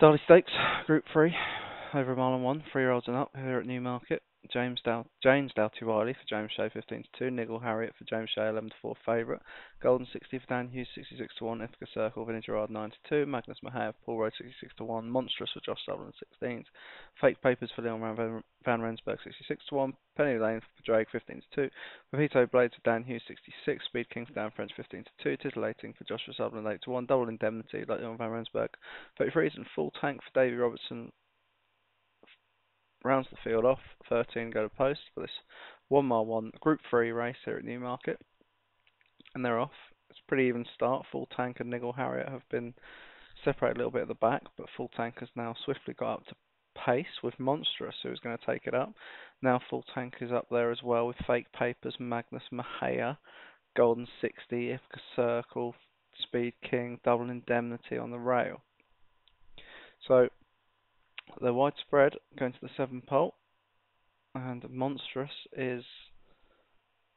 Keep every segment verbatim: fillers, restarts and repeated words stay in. Darley Stakes, Group three, over a mile and one, three-year-olds and up here at Newmarket. James Dow James Doughty Wiley for James Shay fifteen to two, Nigel Harriet for James Shay eleven to four favourite, Golden Sixty for Dan Hughes sixty-six to one, Ithaca Circle, Vina Gerard nine to two, Magnus Mejia for Paul Road sixty-six to one, Monstrous for Josh Sublin sixteen, Fake Papers for Leon Van Rensburg sixty-six to one, Penny Lane for Drake fifteen to two, Repito Blades for Dan Hughes sixty-six, Speed King for Dan French fifteen to two, Titillating for Joshua Sublin eight to one, Double Indemnity like Leon Van Rensburg thirty-three and Full Tank for Davy Robertson. Rounds the field off, thirteen go to post for this one mile one group three race here at Newmarket. And they're off. It's a pretty even start. Full Tank and Nigel Harriet have been separated a little bit at the back, but Full Tank has now swiftly got up to pace with Monstrous, who is going to take it up. Now Full Tank is up there as well with Fake Papers, Magnus Mejia, Golden Sixty, Ithaca Circle, Speed King, Double Indemnity on the rail. So they're widespread going to the seven pole, and Monstrous is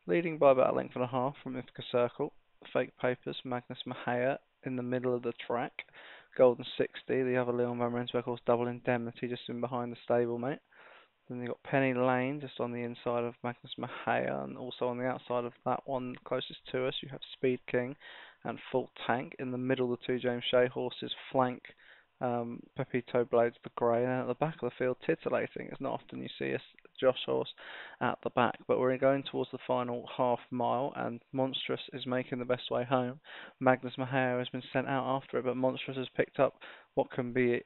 leading by about a length and a half from Ithaca Circle. Fake Papers, Magnus Mejia in the middle of the track, Golden Sixty, the other Leon Van Rensburg horse, Double Indemnity just in behind the stable mate. Then you've got Penny Lane just on the inside of Magnus Mejia, and also on the outside of that one closest to us you have Speed King and Full Tank. In the middle the two James Shay horses flank Um, Pepito Blades the grey, and at the back of the field Titillating. It's not often you see a Josh horse at the back, but we're going towards the final half mile and Monstrous is making the best way home. Magnus Mejia has been sent out after it, but Monstrous has picked up what can be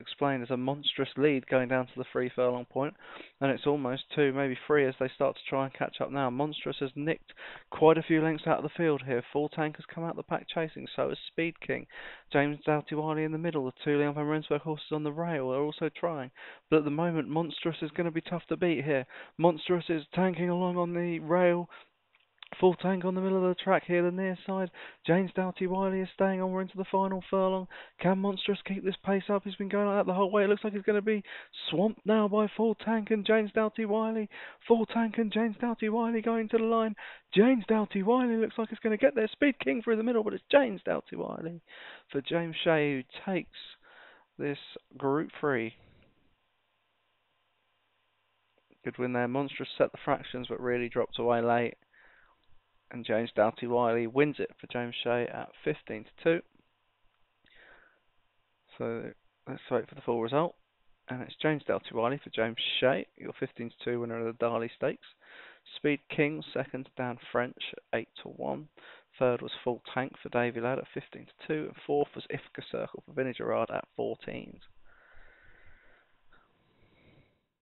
explained as a monstrous lead going down to the three furlong point, and it's almost two, maybe three as they start to try and catch up now. Monstrous has nicked quite a few lengths out of the field here. Full Tank has come out the pack chasing, so has Speed King. James Doughty Wiley in the middle, the two Leon Van Rensburg horses on the rail are also trying, but at the moment Monstrous is going to be tough to beat here. Monstrous is tanking along on the rail, Full Tank on the middle of the track here, the near side. James Doughty Wiley is staying on. We're into the final furlong. Can Monstrous keep this pace up? He's been going like that the whole way. It looks like he's going to be swamped now by Full Tank and James Doughty Wiley. Full Tank and James Doughty Wiley going to the line. James Doughty Wiley looks like he's going to get there. Speed King through the middle, but it's James Doughty Wiley for James Shay who takes this Group three. Good win there. Monstrous set the fractions, but really dropped away late. And James Doughty Wiley wins it for James Shay at fifteen to two. So let's wait for the full result. And it's James Doughty Wiley for James Shay, your fifteen to two winner of the Darley Stakes. Speed King second, Dan French eight to one. Third was Full Tank for Davy Ladd at fifteen to two. And fourth was Ithaca Circle for Vina Gerard at fourteen.